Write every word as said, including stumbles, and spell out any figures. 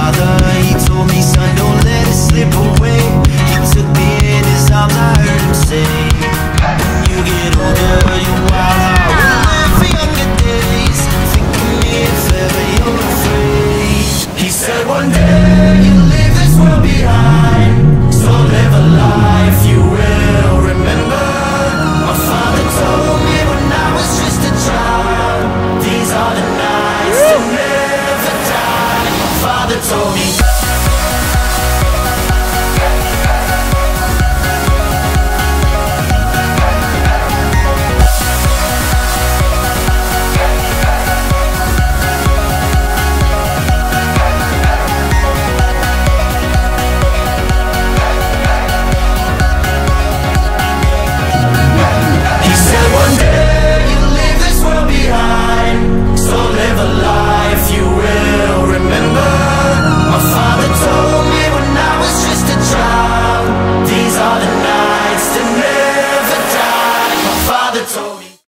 father, he told me, son, don't let it slip away. He took me in his arms, I heard him say, when you get older, you're wild, I will live for younger days. Think of me if ever you're afraid. He said one day you'll leave this world behind, so live a life you will remember. My father told me when I was just a child, these are the nights to never die. My father told me.